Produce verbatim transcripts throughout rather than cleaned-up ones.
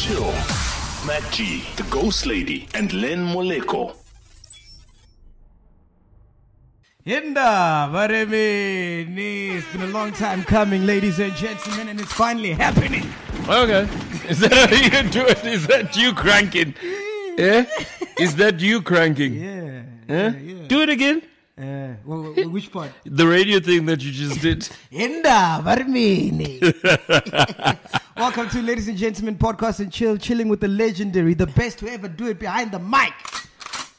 Chill. Matt G, the Ghost Lady, and Len Moleko. Yenda, Varemini. It's been a long time coming, ladies and gentlemen, and it's finally happening. Okay. Is that how you do it? Is that you cranking? Yeah? Is that you cranking? Yeah. Huh? Yeah, yeah. Do it again. Uh, well, which part? The radio thing that you just did. Inda Varmini. Welcome to, ladies and gentlemen, Podcast and Chill, chilling with the legendary, the best to ever do it behind the mic.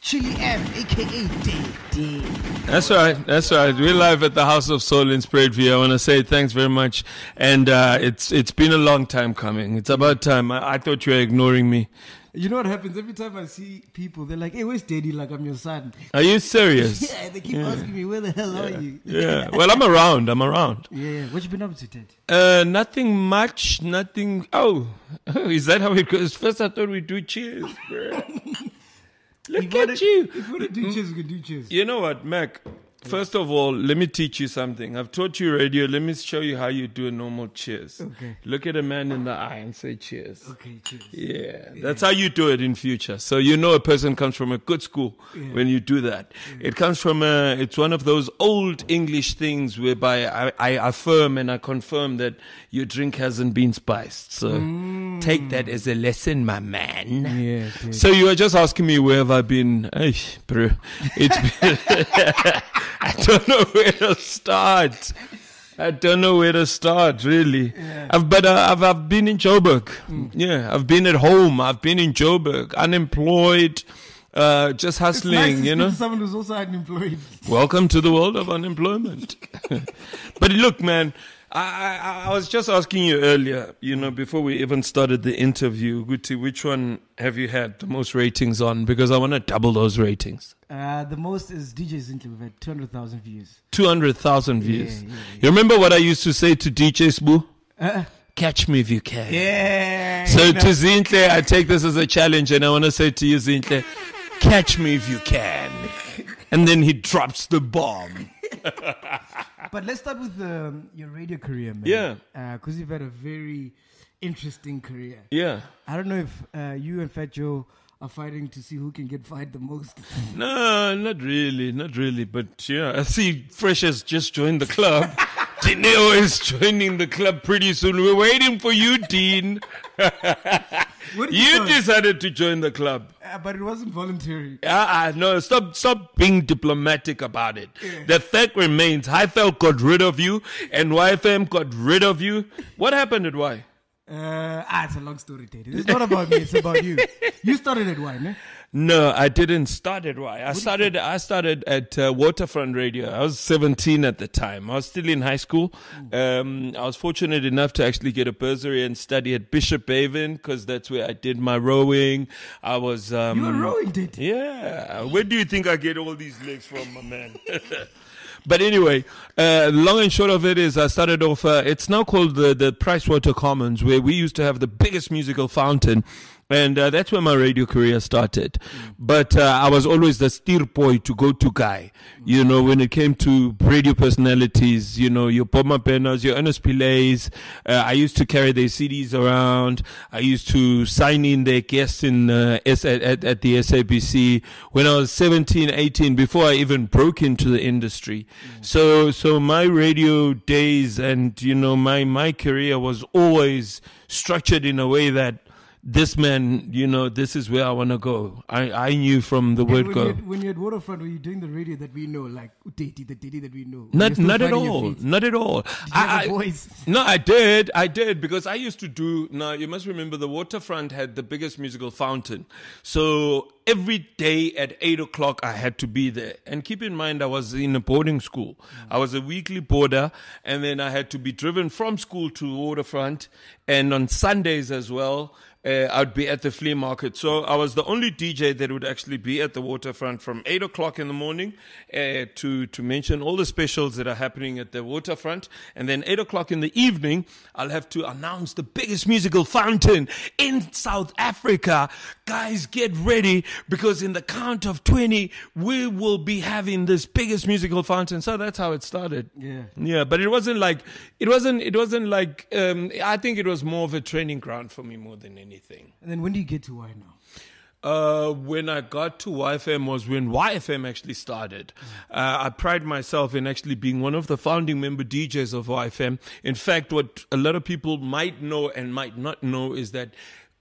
Chilli M, A K A D D. That's right. That's right. We're live at the House of Soul in Spreadview. I want to say thanks very much. And uh, it's it's been a long time coming. It's about time. I, I thought you were ignoring me. You know what happens? Every time I see people, they're like, hey, where's Daddy? Like, I'm your son. Are you serious? Yeah, they keep yeah. asking me, where the hell yeah. are you? Yeah, well, I'm around. I'm around. Yeah, yeah. What you been up to, Dad? Uh, nothing much. Nothing. Oh, is that how it goes? First, I thought we'd do cheers, bro. Look if at wanna, you. If we want to do cheers, we can do cheers. You know what, Mac? First of all, let me teach you something. I've taught you radio. Let me show you how you do a normal cheers. Okay. Look at a man in the eye and say cheers. Okay, cheers. Yeah, yeah. That's how you do it in future. So you know a person comes from a good school yeah. when you do that. Yeah. It comes from a, it's one of those old English things whereby I, I affirm and I confirm that your drink hasn't been spiced. So mm. take that as a lesson, my man. Yes, yes. So you were just asking me where have I been. Ay, bro. It's been... I don't know where to start. I don't know where to start, really. Yeah. I've, but uh, I've, I've been in Joburg. Mm. Yeah, I've been at home. I've been in Joburg, unemployed, uh, just hustling, it's nice to you know. Someone who's also unemployed. Welcome to the world of unemployment. But look, man, I, I, I was just asking you earlier, you know, before we even started the interview, Guti, which one have you had the most ratings on? Because I want to double those ratings. Uh, the most is D J Zintle. We've had two hundred thousand views. two hundred thousand views. Yeah, yeah, yeah. You remember what I used to say to D J Sbu? Uh, Catch me if you can. Yeah. So you know. To Zintle, I take this as a challenge, and I want to say to you, Zintle, catch me if you can. And then he drops the bomb. But let's start with um, your radio career, man. Yeah. Because uh, you've had a very interesting career. Yeah. I don't know if uh, you and Fat Joe are fighting to see who can get fired the most. No, not really, not really. But yeah, I see Fresh has just joined the club. Dineo is joining the club pretty soon. We're waiting for you, Dean. You, you decided to join the club. Uh, but it wasn't voluntary. Ah, uh, uh, no, stop stop being diplomatic about it. Yeah. The fact remains, H F L got rid of you and Y F M got rid of you. What happened at Y? Uh, ah, it's a long story, Teddy. It's not about me. It's about you. You started at Y, no? No, I didn't start at Y. I what started. I started at uh, Waterfront Radio. I was seventeen at the time. I was still in high school. Um, I was fortunate enough to actually get a bursary and study at Bishop Bavin because that's where I did my rowing. I was. Um, you were rowing, did? Yeah. Where do you think I get all these legs from, my man? But anyway, uh, long and short of it is I started off, uh, it's now called the, the Pricewater Commons, where we used to have the biggest musical fountain. And uh, that's where my radio career started. Mm. But uh, I was always the steer boy to go to guy. Mm. You know, when it came to radio personalities, you know, your Bob Mapenas, your Ernest Pilays. Uh, I used to carry their C Ds around. I used to sign in their guests in uh, S- at, at the S A B C when I was seventeen, eighteen, before I even broke into the industry. Mm. So so my radio days and, you know, my, my career was always structured in a way that this man, you know, this is where I want to go. I, I knew from the and word when go. You had, when you're at Waterfront, were you doing the radio that we know, like Uteti, the Titi that we know? Not, not at all. Not at all. Did you I, have a voice? I, no, I did. I did because I used to do. Now you must remember the Waterfront had the biggest musical fountain, so every day at eight o'clock I had to be there. And keep in mind, I was in a boarding school. Mm. I was a weekly boarder, and then I had to be driven from school to Waterfront, and on Sundays as well. Uh, I'd be at the flea market. So I was the only D J that would actually be at the Waterfront from eight o'clock in the morning uh, to, to mention all the specials that are happening at the Waterfront. And then eight o'clock in the evening, I'll have to announce the biggest musical fountain in South Africa. Guys, get ready because in the count of twenty, we will be having this biggest musical fountain. So that's how it started. Yeah. Yeah, but it wasn't like, it wasn't, it wasn't like, um, I think it was more of a training ground for me more than anything. anything. And then when do you get to Y now? Uh, when I got to Y F M was when Y F M actually started. Uh, I pride myself in actually being one of the founding member D Js of Y F M. In fact, what a lot of people might know and might not know is that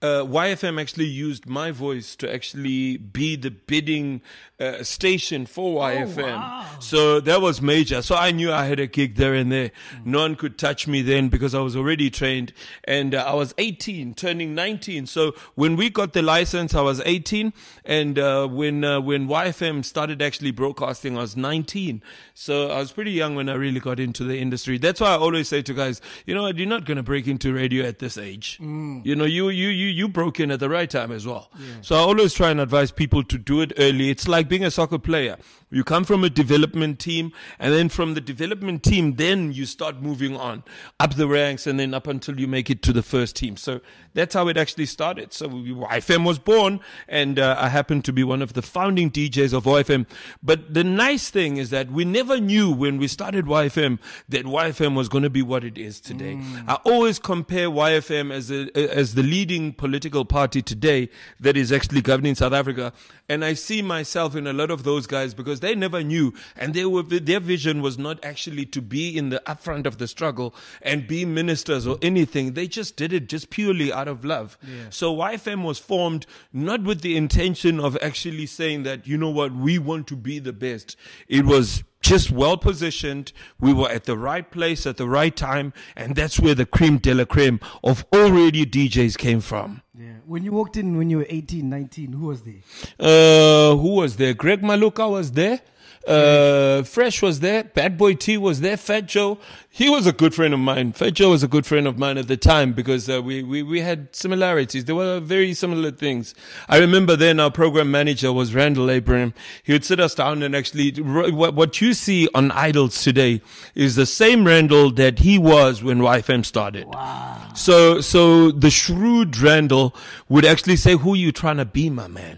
Uh, Y F M actually used my voice to actually be the bidding uh, station for Y F M. Oh, wow. So that was major. So I knew I had a gig there and there. Mm. No one could touch me then because I was already trained. And uh, I was eighteen, turning nineteen. So when we got the license, I was eighteen. And uh, when uh, when Y F M started actually broadcasting, I was nineteen. So I was pretty young when I really got into the industry. That's why I always say to guys, you know what, you're not going to break into radio at this age. Mm. You know, you you you. You broke in at the right time as well. Yeah. So I always try and advise people to do it early. It's like being a soccer player. You come from a development team, and then from the development team, then you start moving on up the ranks, and then up until you make it to the first team. So that's how it actually started. So Y F M was born, and uh, I happened to be one of the founding D Js of Y F M. But the nice thing is that we never knew when we started Y F M that Y F M was going to be what it is today. Mm. I always compare Y F M as a, as the leading political party today that is actually governing South Africa, and I see myself in a lot of those guys because they never knew, and they were, their vision was not actually to be in the upfront of the struggle and be ministers or anything. They just did it just purely out of love. Yeah. So Y F M was formed not with the intention of actually saying that, you know what, we want to be the best. It was just well positioned. We were at the right place at the right time, and that's where the creme de la creme of all radio D Js came from. Yeah. When you walked in when you were eighteen, nineteen, who was there? Uh, who was there? Greg Maluka was there. Uh, Fresh was there. Bad Boy T was there. Fat Joe, he was a good friend of mine. Fat Joe was a good friend of mine at the time because uh, we, we, we had similarities. There were very similar things. I remember then our program manager was Randall Abraham. He would sit us down and actually, what you see on Idols today is the same Randall that he was when Y F M started. Wow. So, so the shrewd Randall would actually say, who are you trying to be, my man?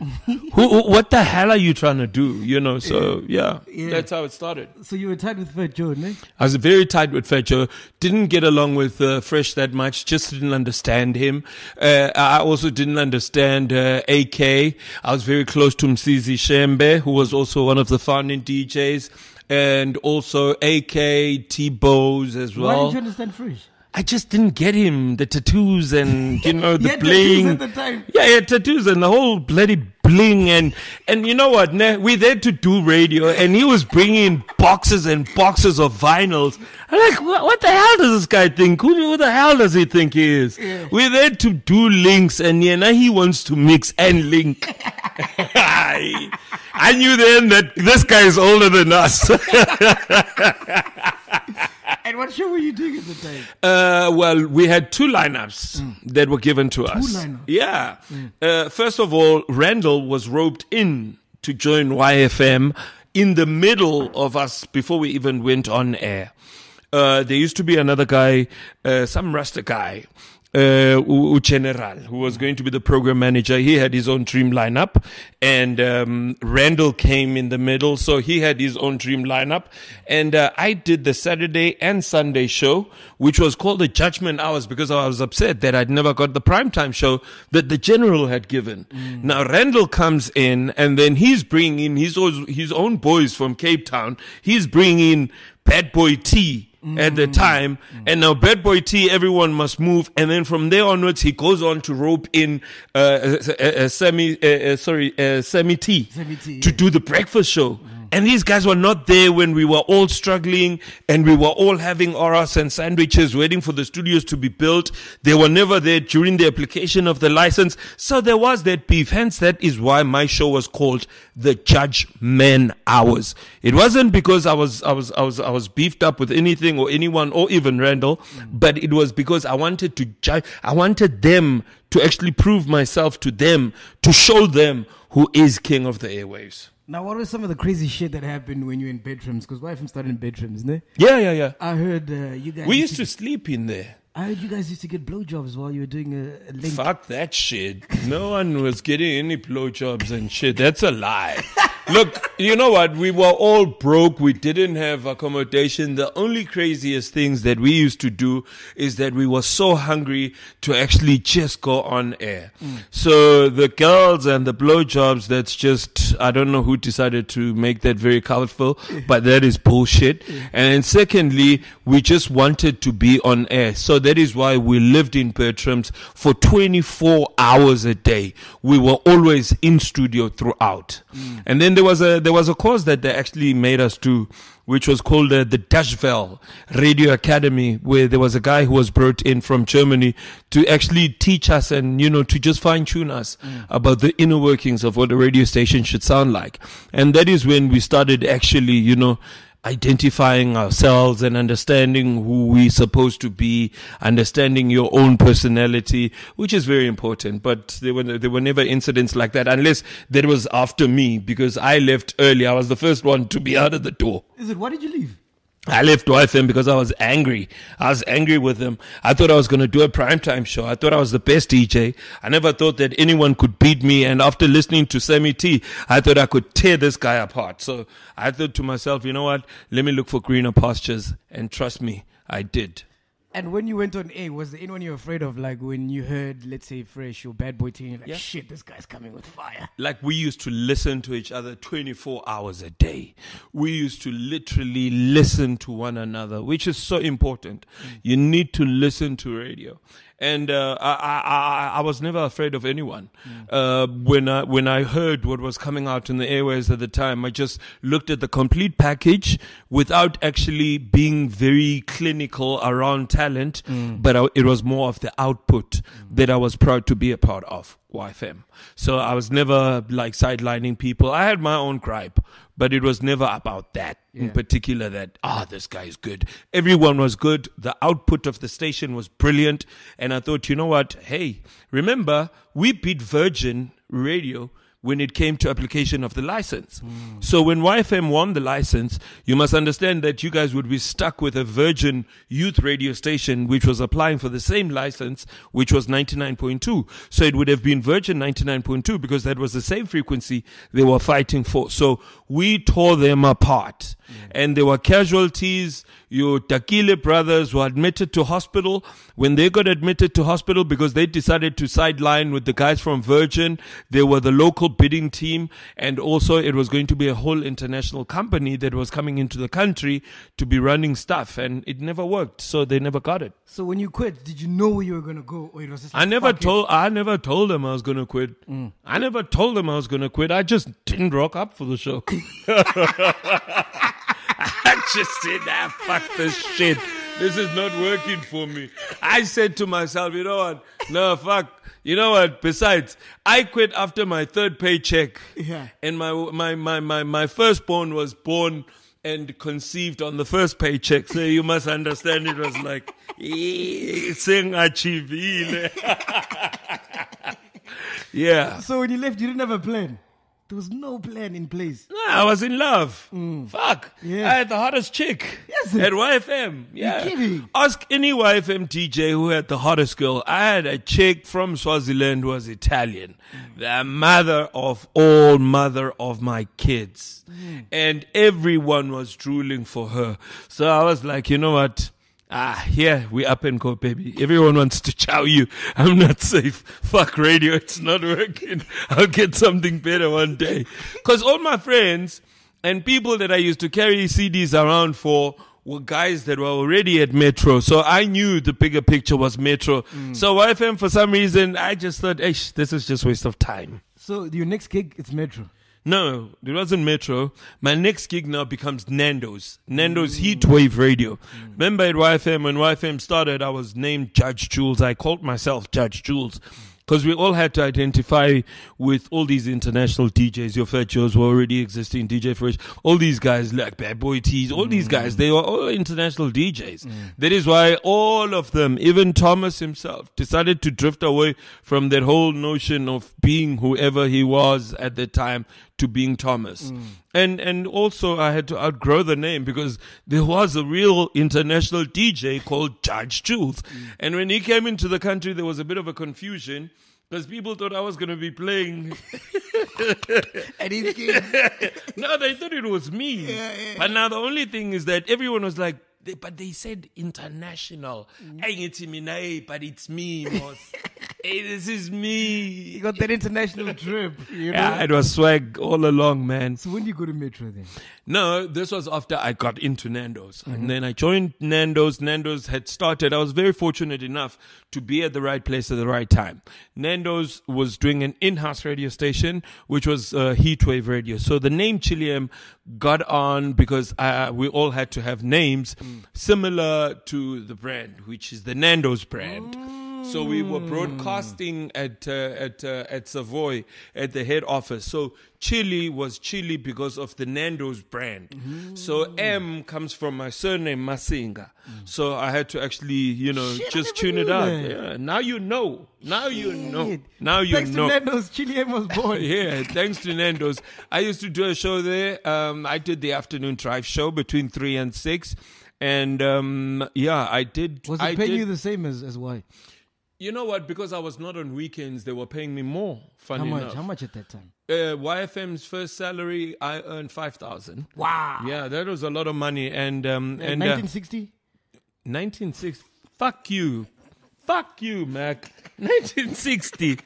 who, what the hell are you trying to do? You know, so yeah. Yeah. That's how it started. So you were tight with Fat Joe, no? I was very tight with Fat Joe. Didn't get along with uh, Fresh that much. Just didn't understand him. Uh, I also didn't understand uh, A K. I was very close to Msizi Shembe, who was also one of the founding D Js. And also A K, T-Bose as well. Why didn't you understand Fresh? I just didn't get him. The tattoos and, you know, the he had bling. Tattoos at the time. Yeah, he had tattoos and the whole bloody bling. And, and you know what? Nah, we're there to do radio. And he was bringing boxes and boxes of vinyls. I'm like, what, what the hell does this guy think? Who, who the hell does he think he is? Yeah. We're there to do links. And yeah, now he wants to mix and link. I, I knew then that this guy is older than us. And what show were you doing at the time? Uh, well, we had two lineups mm. that were given to two us. Two lineups? Yeah. Mm. Uh, first of all, Randall was roped in to join Y F M in the middle of us before we even went on air. Uh, there used to be another guy, uh, some Rasta guy. Uh, U General, who was going to be the program manager. He had his own dream lineup, and um, Randall came in the middle, so he had his own dream lineup. And uh, I did the Saturday and Sunday show, which was called the Judgment Hours, because I was upset that I'd never got the primetime show that the General had given. Mm. Now Randall comes in, and then he's bringing in his own, his own boys from Cape Town. He's bringing in Bad Boy T. Mm-hmm. At the time, mm-hmm. and now Bad Boy T, everyone must move, and then from there onwards, he goes on to rope in uh, a, a, a semi, uh, sorry, a semi T yeah. to do the breakfast show. Mm-hmm. And these guys were not there when we were all struggling and we were all having oras and sandwiches waiting for the studios to be built. They were never there during the application of the license. So there was that beef. Hence, that is why my show was called The Judgment Hours. It wasn't because I was, I was, I was, I was beefed up with anything or anyone or even Randall, mm. but it was because I wanted to judge, I wanted them to actually prove myself to them, to show them who is king of the airwaves. Now, what was some of the crazy shit that happened when you were in bedrooms? Because Y F M started in bedrooms, no? Yeah, yeah, yeah. I heard uh, you guys... We used, used to, to sleep in there. I heard you guys used to get blowjobs while you were doing a, a link. Fuck that shit. No one was getting any blowjobs and shit. That's a lie. Look, you know what? We were all broke. We didn't have accommodation. The only craziest things that we used to do is that we were so hungry to actually just go on air. Mm. So the girls and the blowjobs, that's just, I don't know who decided to make that very colorful, but that is bullshit. Mm. And secondly, we just wanted to be on air. So that is why we lived in Bertram's for twenty-four hours a day. We were always in studio throughout. Mm. And then there was a there was a course that they actually made us do, which was called uh, the Dashville Radio Academy, where there was a guy who was brought in from Germany to actually teach us and, you know, to just fine-tune us mm. about the inner workings of what a radio station should sound like. And that is when we started actually, you know, identifying ourselves and understanding who we're supposed to be, understanding your own personality, which is very important. But there were there were never incidents like that, unless that was after me, because I left early. I was the first one to be out of the door. Is it? Why did you leave? I left Y F M because I was angry. I was angry with them. I thought I was going to do a primetime show. I thought I was the best D J. I never thought that anyone could beat me. And after listening to Sammy T, I thought I could tear this guy apart. So I thought to myself, you know what? Let me look for greener pastures. And trust me, I did. And when you went on air, was there anyone you were afraid of? Like when you heard, let's say, Fresh or Bad Boy T, you're like, yeah. shit, this guy's coming with fire. Like we used to listen to each other twenty-four hours a day. We used to literally listen to one another, which is so important. Mm. You need to listen to radio. And uh, I, I, I was never afraid of anyone. Mm. Uh, when I when I heard what was coming out in the airways at the time, I just looked at the complete package without actually being very clinical around talent. Mm. But I, it was more of the output mm. that I was proud to be a part of, Y F M. So I was never like sidelining people. I had my own gripe, but it was never about that. Yeah. In particular, that, ah, oh, this guy is good. Everyone was good. The output of the station was brilliant. And I thought, you know what? Hey, remember, we beat Virgin Radio when it came to application of the license. Mm. So when Y F M won the license, you must understand that you guys would be stuck with a Virgin youth radio station, which was applying for the same license, which was ninety-nine point two. So it would have been Virgin ninety-nine point two, because that was the same frequency they were fighting for. So we tore them apart. Mm. And there were casualties. Your Takile brothers were admitted to hospital. When they got admitted to hospital because they decided to sideline with the guys from Virgin, they were the local bidding team, and also it was going to be a whole international company that was coming into the country to be running stuff, and it never worked, so they never got it. So when you quit, did you know where you were going to go, or it was just like, I never told it? I never told them I was going to quit. Mm. I never told them I was going to quit. I just didn't rock up for the show. I just said, ah, fuck this shit. This is not working for me. I said to myself, you know what? No, fuck. You know what? Besides, I quit after my third paycheck. Yeah. And my my my my, my firstborn was born and conceived on the first paycheck. So you must understand, it was like, sing achivile. Yeah. So when you left, you didn't have a plan. There was no plan in place. No, I was in love. Mm. Fuck. Yeah. I had the hottest chick yes, at Y F M. Yeah. You're kidding. Ask any Y F M D J who had the hottest girl. I had a chick from Swaziland who was Italian. Mm. The mother of all mother of my kids. Mm. And everyone was drooling for her. So I was like, you know what? Ah, yeah, we up and go, baby. Everyone wants to chow you. I'm not safe. Fuck radio. It's not working. I'll get something better one day. Because all my friends and people that I used to carry C Ds around for were guys that were already at Metro. So I knew the bigger picture was Metro. Mm. So Y F M, for some reason, I just thought, hey, this is just a waste of time. So your next gig, it's Metro. No, it wasn't Metro. My next gig now becomes Nando's. Nando's mm. Heatwave Radio. Mm. Remember at Y F M, when Y F M started, I was named Judge Jules. I called myself Judge Jules. Because we all had to identify with all these international D Js. Your Fat Joes were already existing, D J Fresh. All these guys like Bad Boy T's, all mm. these guys, they were all international D Js. Mm. That is why all of them, even Thomas himself, decided to drift away from that whole notion of being whoever he was at the time to being Thomas. Mm. And and also I had to outgrow the name, because there was a real international D J called Judge Jules. Mm. And when he came into the country, there was a bit of a confusion, Because people thought I was going to be playing. And his kids. No, they thought it was me. Yeah, yeah. But now the only thing is that everyone was like, they, but they said international. Mm. But it's me, boss. Hey, this is me. You got that international trip. You know? Yeah, it was swag all along, man. So when did you go to Metro then? No, this was after I got into Nando's. Mm-hmm. And then I joined Nando's. Nando's had started. I was very fortunate enough to be at the right place at the right time. Nando's was doing an in-house radio station, which was uh, Heatwave Radio. So the name Chilli M got on because uh, we all had to have names mm. similar to the brand, which is the Nando's brand. Oh. So we were broadcasting at uh, at uh, at Savoy at the head office. So Chilli was Chilli because of the Nando's brand. Mm. So M comes from my surname Masinga. Mm. So I had to actually, you know, Shit, just tune it out. Yeah. Now you know. Now Shit. you know. Now you thanks know. Thanks to Nando's, Chilli M was born. Yeah, thanks to Nando's. I used to do a show there. Um, I did the afternoon drive show between three and six, and um, yeah, I did. Was it paying you the same as as Y? You know what? Because I was not on weekends, they were paying me more. Funny enough. How much? How much at that time? Uh, Y F M's first salary, I earned five thousand. Wow! Yeah, that was a lot of money. And um, and nineteen sixty. Nineteen sixty. Fuck you, fuck you, Mac. Nineteen sixty.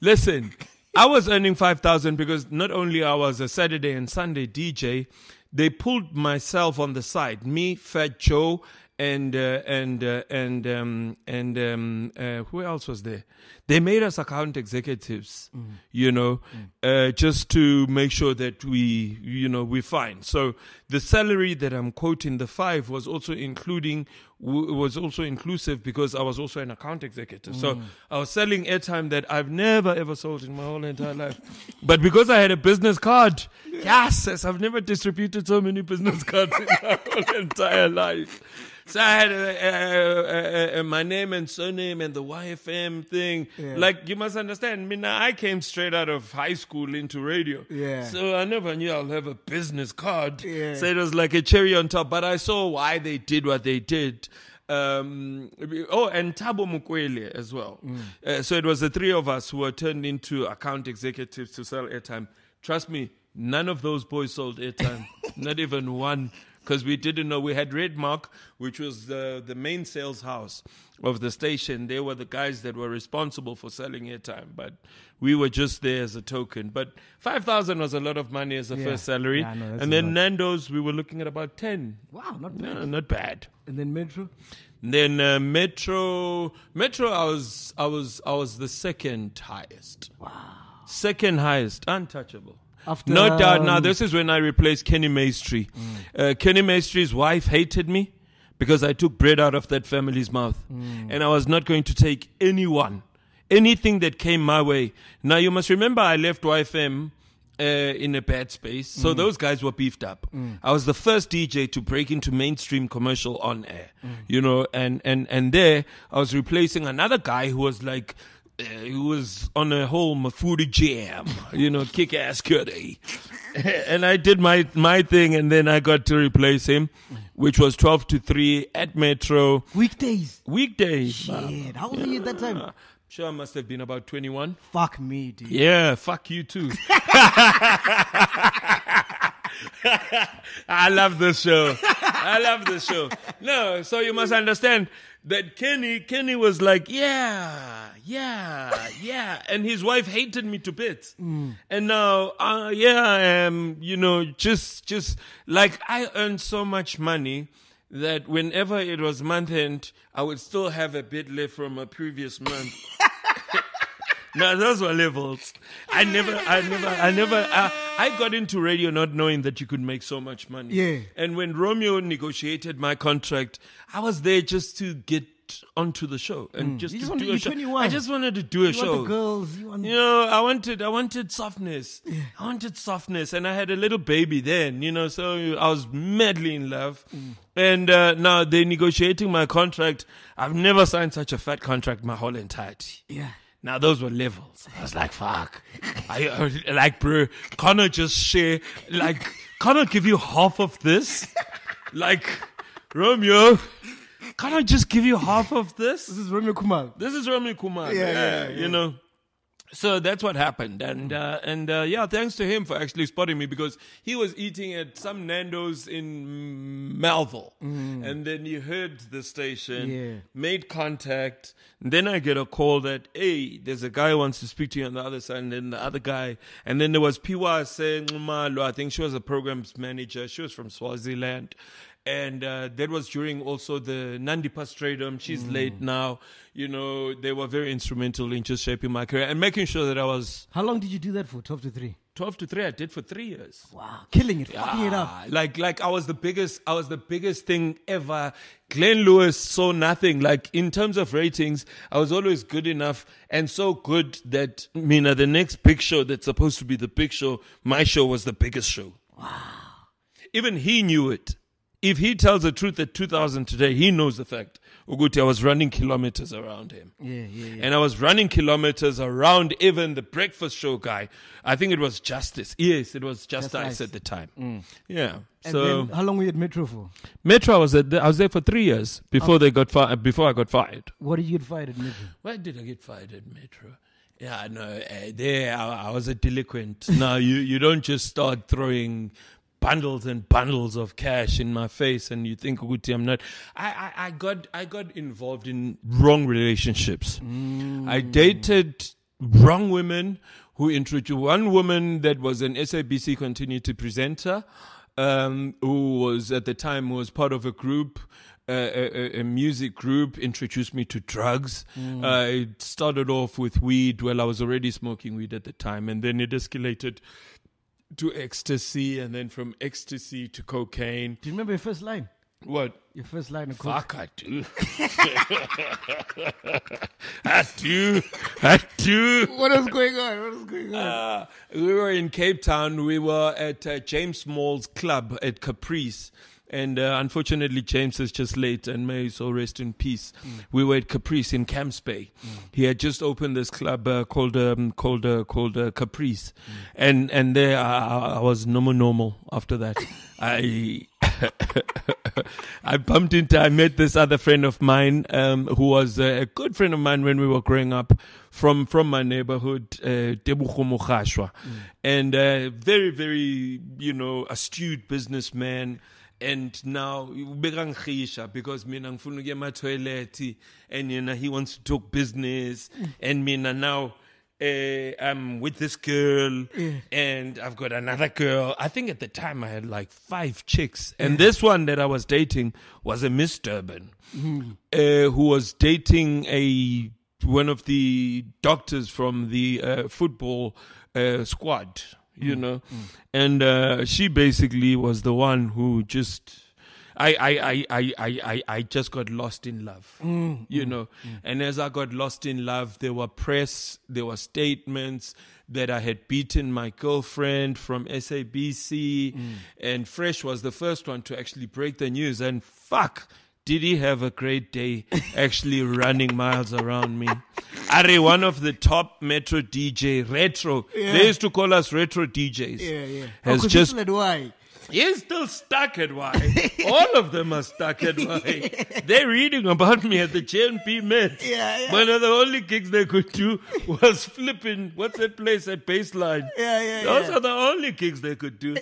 Listen, I was earning five thousand because not only I was a Saturday and Sunday D J, they pulled myself on the side. Me, Fat Joe. And uh, and uh, and um, and um, uh, who else was there? They made us account executives, mm. you know, mm. uh, just to make sure that we, you know, we're fine. So the salary that I'm quoting, the five, was also including w was also inclusive because I was also an account executive. Mm. So I was selling airtime that I've never ever sold in my whole entire life, but because I had a business card, yes, yes I've never distributed so many business cards in my whole entire life. So I had a, a, a, a, my name and surname and the Y F M thing. Yeah. Like, you must understand, I mean, I came straight out of high school into radio. Yeah. So I never knew I'll have a business card. Yeah. So it was like a cherry on top. But I saw why they did what they did. Um, oh, and Thabo Mukwele as well. Mm. Uh, so it was the three of us who were turned into account executives to sell airtime. Trust me, none of those boys sold airtime. Not even one. Because we didn't know. We had Redmark, which was the, the main sales house of the station. They were the guys that were responsible for selling airtime. But we were just there as a token. But five thousand was a lot of money as a yeah. first salary. Yeah, no, and then Nando's, we were looking at about ten. Wow, not bad. No, not bad. And then Metro? And then uh, Metro. Metro, I was, I, was, I was the second highest. Wow. Second highest. Untouchable. After, no doubt. Um, now, this is when I replaced Kenny Maestri. Mm. Uh, Kenny Maestri's wife hated me because I took bread out of that family's mouth. Mm. And I was not going to take anyone, anything that came my way. Now, you must remember I left Y F M uh, in a bad space. So mm. those guys were beefed up. Mm. I was the first D J to break into mainstream commercial on air. Mm. You know, and, and, and there I was replacing another guy who was like, Uh, he was on a whole Mafudi jam, you know, kick-ass cutie. And I did my, my thing, and then I got to replace him, which was twelve to three at Metro. Weekdays? Weekdays. Shit, how old were you at that time? Sure, I must have been about twenty-one. Fuck me, dude. Yeah, fuck you too. I love this show. I love this show. No, so you must understand that Kenny, Kenny was like, yeah, yeah, yeah. And his wife hated me to bits. Mm. And now, uh, yeah, I am, you know, just, just like I earned so much money that whenever it was month end, I would still have a bit left from a previous month. No, those were levels. I never, I never, I never, I, I got into radio not knowing that you could make so much money. Yeah. And when Romeo negotiated my contract, I was there just to get onto the show and mm. just, you just to do a show. twenty-one. I just wanted to do a you show. Want the girls, you, want you know, I wanted, I wanted softness. Yeah. I wanted softness, and I had a little baby then, you know, so I was madly in love. Mm. And uh, now they're negotiating my contract. I've never signed such a fat contract my whole entirety. Yeah. Now, those were levels. I was like, fuck. I, I, like, bro, can I just share? Like, can I give you half of this? Like, Romeo, can I just give you half of this? This is Romeo Kumar. This is Romeo Kumar. Yeah, yeah, yeah, yeah. You know, So that's what happened. And, uh, and uh, yeah, thanks to him for actually spotting me, because he was eating at some Nando's in Melville. Mm. And then he heard the station, yeah. made contact. And then I get a call that, hey, there's a guy who wants to speak to you on the other side. And then the other guy. And then there was Piwa saying, I think she was a programs manager. She was from Swaziland. And uh, that was during also the Nandi Pastradum. She's mm. late now. You know, they were very instrumental in just shaping my career and making sure that I was... How long did you do that for, twelve to three? twelve to three, I did for three years. Wow, killing it, yeah. fucking it up. Like, like I was the biggest, I was the biggest thing ever. Glenn Lewis saw nothing. Like, in terms of ratings, I was always good enough and so good that, I mean, the next big show that's supposed to be the big show, my show was the biggest show. Wow. Even he knew it. If he tells the truth at two thousand today, he knows the fact. Uguti, I was running kilometers around him. Yeah, yeah, yeah. And I was running kilometers around even the breakfast show guy. I think it was Justice. Yes, it was Just Ice at the time. Mm. Yeah. And so then how long were you at Metro for? Metro, I was, at the, I was there for three years before okay. they got fi- before I got fired. What did you get fired at Metro? Why did I get fired at Metro? Yeah, no, uh, there I, I was a delinquent. No, you, you don't just start throwing... bundles and bundles of cash in my face, and you think, Uguti, I'm not. I, I, I got I got involved in wrong relationships. Mm. I dated wrong women who introduced one woman that was an S A B C continuity presenter, um, who was at the time was part of a group. Uh, a, a music group introduced me to drugs. Mm. Uh, it started off with weed. Well, I was already smoking weed at the time, and then it escalated to ecstasy, and then from ecstasy to cocaine. Do you remember your first line? What? Your first line of coke. Fuck, I do. I do. I do. What is going on? What is going on? Uh, we were in Cape Town. We were at uh, James Small's club at Caprice. And uh, unfortunately, James is just late, and may he so rest in peace. Mm. We were at Caprice in Camps Bay. Mm. He had just opened this club uh, called um, called uh, called uh, Caprice, mm. and and there I, I was normal normal. After that, I I bumped into I met this other friend of mine um, who was a good friend of mine when we were growing up, from from my neighborhood, Tebugo Mogashwa, and a very very you know astute businessman. And now, because and you know, he wants to talk business. And you know, now uh, I'm with this girl and I've got another girl. I think at the time I had like five chicks. And this one that I was dating was a Miss Durban mm. uh, who was dating a one of the doctors from the uh, football uh, squad. You know, mm. and uh, she basically was the one who just, I, I, I, I, I, I just got lost in love, mm. you mm. know. Mm. And as I got lost in love, there were press, there were statements that I had beaten my girlfriend from S A B C, mm. and Fresh was the first one to actually break the news. And fuck, did he have a great day actually running miles around me. Ari, one of the top Metro D J, Retro. Yeah. They used to call us Retro D Js. Yeah, yeah. Has oh, just, still at he's still stuck at Y. All of them are stuck at Y. They're reading about me at the J N P Met. Yeah, yeah. One of the only gigs they could do was flipping, what's that place at Baseline? Yeah, yeah, Those yeah. are the only gigs they could do.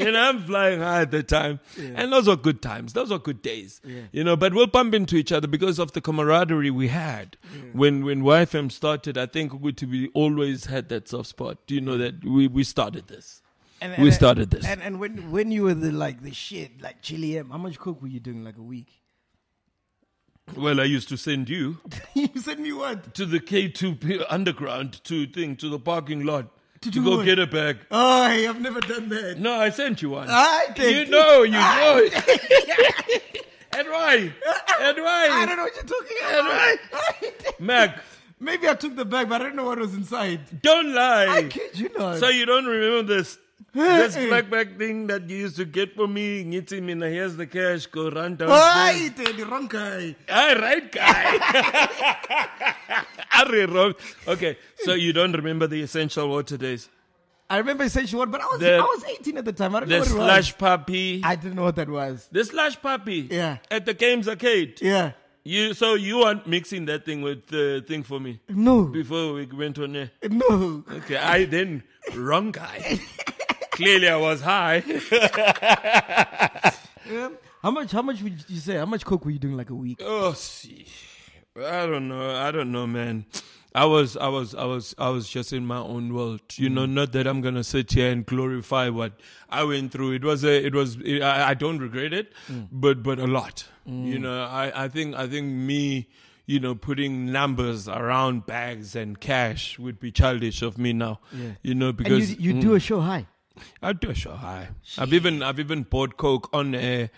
And I'm flying high at the time. Yeah. And those are good times. Those are good days. Yeah. You know, but we'll bump into each other because of the camaraderie we had. Yeah. When when Y F M started, I think we always had that soft spot. You know, that we, we started this. And, and, we started this. And, and when when you were the like the shit, like Chilli M, how much coke were you doing like a week? Well, I used to send you. You send me what? To the K two underground to thing to the parking lot. To, to go what? Get a bag. Oh, hey, I've never done that. No, I sent you one. I did. You know, you I know. And why? And why? I don't know what you're talking about. And why? Mac. Maybe I took the bag, but I don't know what was inside. Don't lie. I kid you not. So you don't remember this? This black bag thing that you used to get for me, Ngitsi Mina, here's the cash, go run down. Oh, the wrong guy. Ah, right guy. Are wrong. Okay, so you don't remember the essential water days? I remember essential water, but I was the, I was eighteen at the time. I don't know what it was. The slash puppy. I didn't know what that was. The slash puppy. Yeah. At the games arcade. Yeah. You so you weren't mixing that thing with the uh, thing for me? No. Before we went on there? No. Okay, I then wrong guy. Clearly, I was high. um, how much? How much would you say? How much coke were you doing like a week? Oh, see, I don't know. I don't know, man. I was, I was, I was, I was just in my own world. You mm. know, not that I'm gonna sit here and glorify what I went through. It was a, it was. It, I, I don't regret it, mm. but but a lot. Mm. You know, I, I think I think me, you know, putting numbers around bags and cash would be childish of me now. Yeah. You know, because and you, you mm, do a show high. I do a show high. Shit. I've even I've even bought coke on air,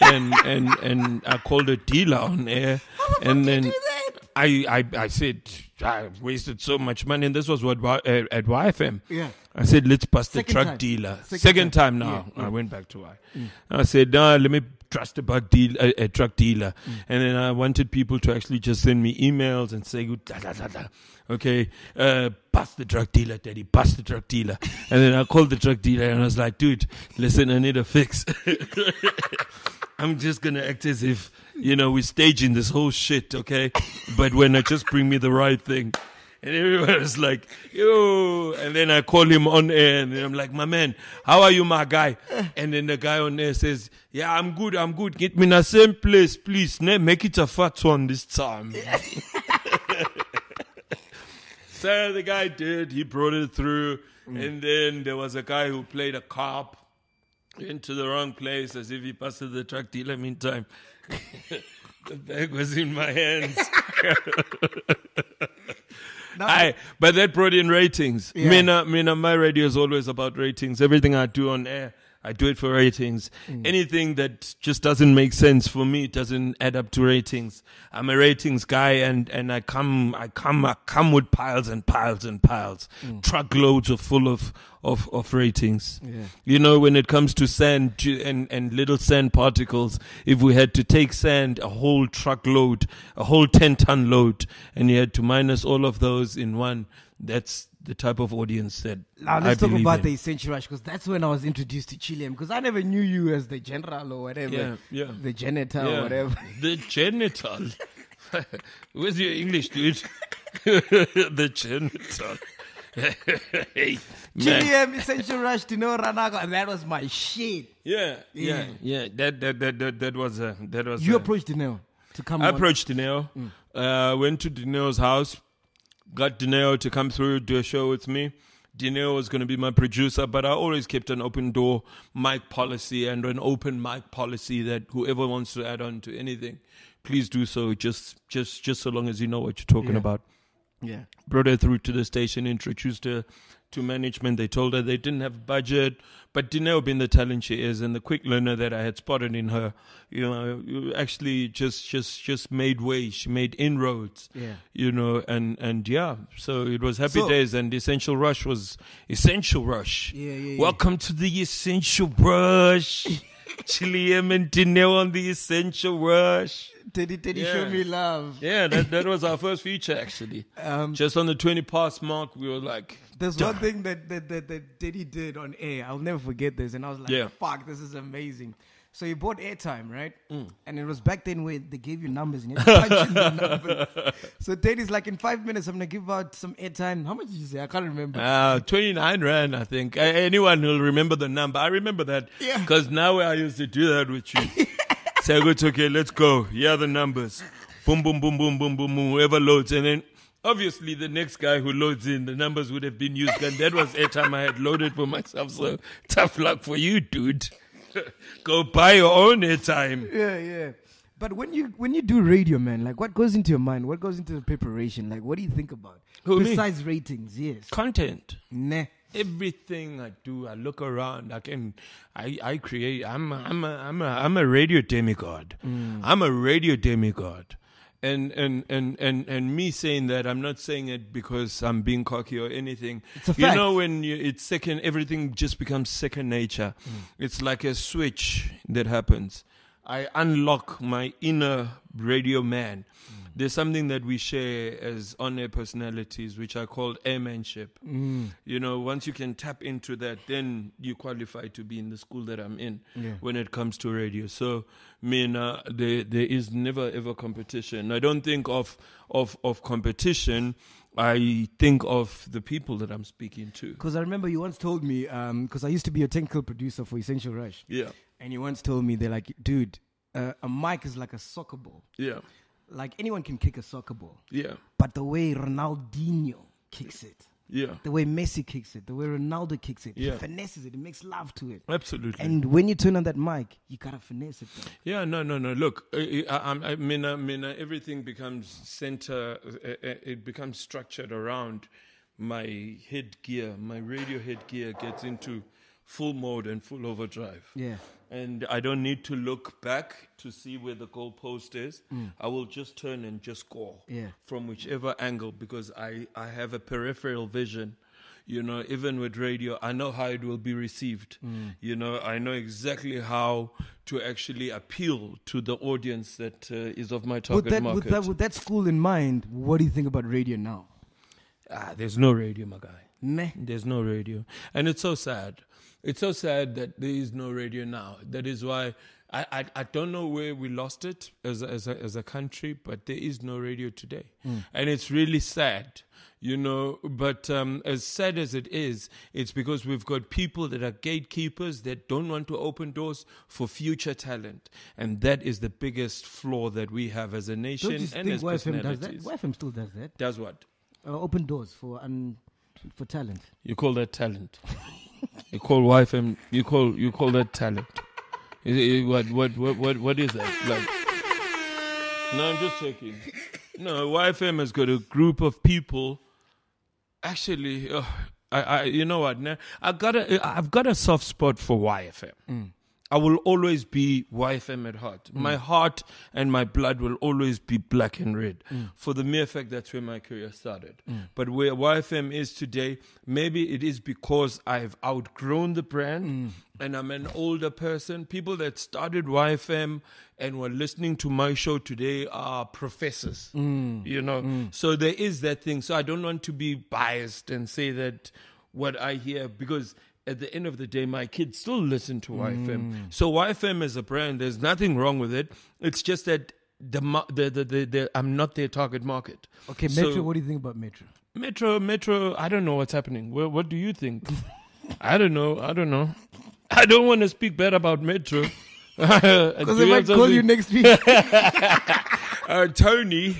and and and I called a dealer on air, How the and fuck then. You do that? I, I, I said, I wasted so much money. And this was what uh, at Y F M. Yeah. I said, let's pass the Second truck time. dealer. Second, Second time, time now. Yeah. I yeah. went back to Y. Mm. I said, no, let me trust about deal, a, a truck dealer. Mm. And then I wanted people to actually just send me emails and say, da, da, da, da. okay, uh, pass the truck dealer, daddy, pass the truck dealer. And then I called the truck dealer and I was like, dude, listen, I need a fix. I'm just going to act as if, you know, we're staging this whole shit, okay? But when I just bring me the right thing. And everyone was like, yo. And then I call him on air and then I'm like, my man, how are you, my guy? And then the guy on air says, yeah, I'm good, I'm good. Get me in the same place, please. Ne? Make it a fat one this time. So the guy did. He brought it through. Mm. And then there was a guy who played a cop. Into the wrong place as if he passed the truck dealer meantime. The bag was in my hands. No. I, but that brought in ratings. Yeah. Mina, Mina, my radio is always about ratings. Everything I do on air, I do it for ratings. Mm. Anything that just doesn't make sense for me doesn't add up to ratings. I'm a ratings guy, and, and I come, I come, I come with piles and piles and piles. Mm. Truckloads are full of of of ratings. Yeah. You know, when it comes to sand and and little sand particles, if we had to take sand, a whole truckload, a whole ten ton load, and you had to minus all of those in one, that's the type of audience that now let's I talk about in. The Essential Rush, because that's when I was introduced to Chilli M, because I never knew you as the general or whatever, yeah, yeah. the janitor yeah. or whatever. The genital. Where's your English, dude? The genital. Hey, Chilli M, Essential Rush, Dineo Ranaka, and that was my shit. Yeah, yeah, yeah. yeah. That, that that that that was a that was. You a, approached Dineo to come. I on. approached Dineo. Mm. Uh, went to Dineo's house. Got Dineo to come through, do a show with me. Dineo was going to be my producer, but I always kept an open door mic policy and an open mic policy that whoever wants to add on to anything, please do so, just just, just so long as you know what you're talking yeah. about. Yeah. Brought her through to the station, introduced her to management. They told her they didn't have a budget, but Dineo, being the talent she is and the quick learner that I had spotted in her, you know, actually just just just made way. She made inroads. Yeah. You know, and and yeah. So it was happy so, days, and Essential Rush was Essential Rush. Yeah, yeah, yeah. Welcome to the Essential Rush. Chilli M and Dineo on the Essential Rush. Teddy, Teddy, yeah. show me love. Yeah, that, that was our first feature, actually. Um, just on the twenty past mark, we were like... There's Duh. one thing that, that, that, that Teddy did on air. I'll never forget this. And I was like, yeah. fuck, this is amazing. So you bought airtime, right? Mm. And it was back then where they gave you numbers and you had to punch in the numbers. So Teddy's like, in five minutes, I'm going to give out some airtime. How much did you say? I can't remember. Uh, twenty-nine rand, I think. I, anyone will remember the number. I remember that because yeah. now I used to do that with you. So I go, to, okay, let's go. Here are the numbers. Boom, boom, boom, boom, boom, boom, boom. Whoever loads. And then obviously the next guy who loads in, the numbers would have been used. And that was airtime I had loaded for myself. So tough luck for you, dude. Go buy your own airtime. Yeah, yeah. But when you when you do radio, man, like what goes into your mind? What goes into the preparation? Like what do you think about? Who, Besides me? ratings, yes. Content. Nah. Everything I do, I look around. I can, I, I create. I'm, a, I'm, a, I'm, a, I'm a radio demigod. Mm. I'm a radio demigod, and and, and, and and me saying that, I'm not saying it because I'm being cocky or anything. It's a fact. You know, when you, it's second, everything just becomes second nature. Mm. It's like a switch that happens. I unlock my inner radio man. Mm. there's something that we share as on-air personalities, which are called airmanship. Mm. You know, once you can tap into that, then you qualify to be in the school that I'm in yeah. when it comes to radio. So, I mean, uh, there, there is never, ever competition. I don't think of, of, of competition. I think of the people that I'm speaking to. Because I remember you once told me, because um, I used to be a technical producer for Essential Rush. Yeah. And you once told me, they're like, dude, uh, a mic is like a soccer ball. Yeah. Like, anyone can kick a soccer ball. Yeah. But the way Ronaldinho kicks it. Yeah. The way Messi kicks it. The way Ronaldo kicks it. Yeah. He finesses it. He makes love to it. Absolutely. And when you turn on that mic, you got to finesse it. Though. Yeah, no, no, no. Look, I, I, I, mean, I mean, everything becomes center. It becomes structured around my headgear. My radio headgear gets into full mode and full overdrive. Yeah. And I don't need to look back to see where the goalpost is. Mm. I will just turn and just score yeah. from whichever angle, because I, I have a peripheral vision. You know, even with radio, I know how it will be received. Mm. You know, I know exactly how to actually appeal to the audience that uh, is of my target with that, market. With that, with that school in mind, what do you think about radio now? Ah, there's no radio, my guy. Meh. There's no radio. And it's so sad. It's so sad that there is no radio now. That is why I, I, I don't know where we lost it as a, as a, as a country, but there is no radio today. Mm. And it's really sad, you know. But um, as sad as it is, it's because we've got people that are gatekeepers that don't want to open doors for future talent. And that is the biggest flaw that we have as a nation don't you and think as Y F M personalities. Y F M still does that. Does what? Uh, open doors for un, for talent. You call that talent? You call Y F M, you call you call that talent? Is it, what, what what what what is that? Like, no, I'm just checking. No, Y F M has got a group of people. Actually, uh, I I you know what? Now I got a I've got a soft spot for Y F M. Mm. I will always be Y F M at heart. Mm. My heart and my blood will always be black and red mm. for the mere fact that's where my career started. Mm. But where Y F M is today, maybe it is because I've outgrown the brand mm. and I'm an older person. People that started Y F M and were listening to my show today are professors, mm. you know. Mm. So there is that thing. So I don't want to be biased and say that what I hear, because at the end of the day, my kids still listen to Y F M. Mm. So Y F M as a brand, there's nothing wrong with it. It's just that the the the, the, the I'm not their target market. Okay, Metro, so, what do you think about Metro? Metro, Metro, I don't know what's happening. What, what do you think? I don't know. I don't know. I don't want to speak bad about Metro. Because they might call you next week. uh, Tony.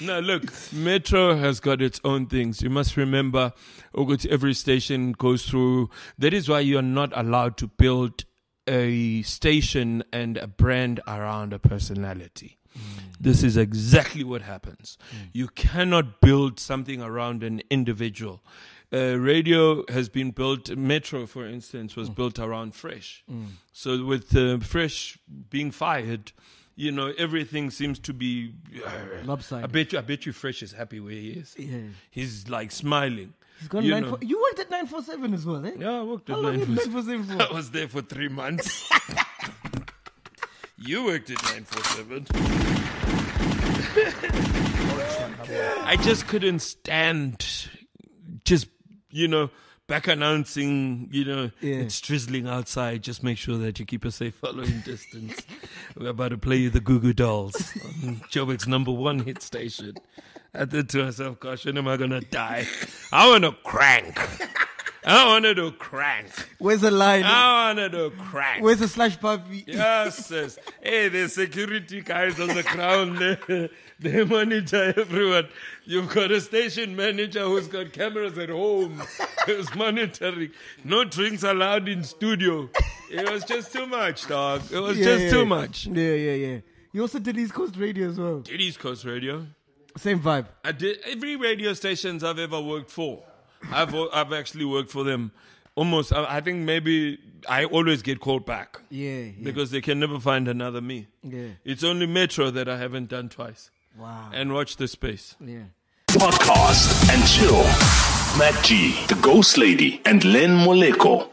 No, look, Metro has got its own things. You must remember, every station goes through. That is why you're not allowed to build a station and a brand around a personality. Mm. This is exactly what happens. Mm. You cannot build something around an individual. Uh, radio has been built, Metro, for instance, was mm. built around Fresh. Mm. So with uh, Fresh being fired, you know, everything seems to be uh, lopsided. I bet you, I bet you, Fresh is happy where he is. Yeah. He's like smiling. He's gone you, nine four, you worked at nine forty-seven as well, eh? Yeah, I worked How at nine forty-seven for? I was there for three months. You worked at nine forty-seven. I just couldn't stand, just you know. Back announcing, you know, yeah. It's drizzling outside. Just make sure that you keep a safe following distance. We're about to play you the Goo Goo Dolls on Joburg's number one hit station. I thought to myself, gosh, when am I going to die? I want to crank. I wanted to crank. Where's the line? I wanted to crank. Where's the slash puppy? Yes, yes. Hey, the security guys on the ground, they, they monitor everyone. You've got a station manager who's got cameras at home. Who's monitoring. No drinks allowed in studio. It was just too much, dog. It was yeah, just yeah. too much. Yeah, yeah, yeah. You also did East Coast Radio as well. Did East Coast Radio. Same vibe. I did every radio stations I've ever worked for. I've I've actually worked for them almost. I, I think maybe I always get called back. Yeah, yeah. Because they can never find another me. Yeah. It's only Metro that I haven't done twice. Wow. And watch this space. Yeah. Podcast and Chill. Matt G, the Ghost Lady, and Len Moleko.